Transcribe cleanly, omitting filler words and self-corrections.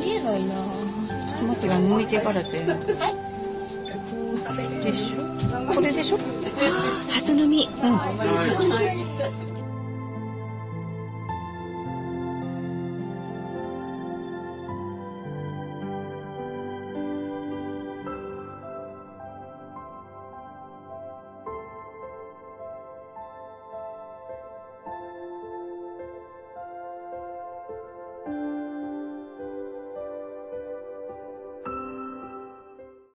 見えないな。ちょっと待って、剥いてからだよ。でしょ。これでしょ。初飲み。うん。